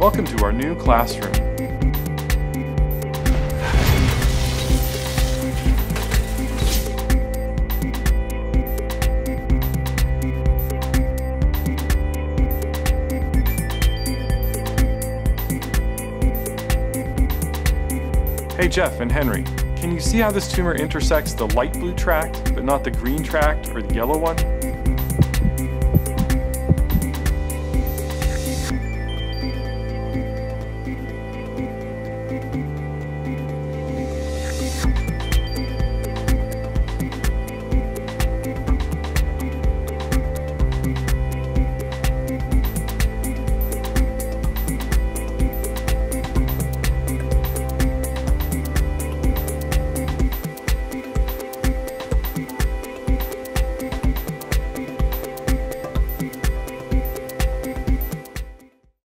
Welcome to our new classroom. Hey Jeff and Henry, can you see how this tumor intersects the light blue tract, but not the green tract or the yellow one?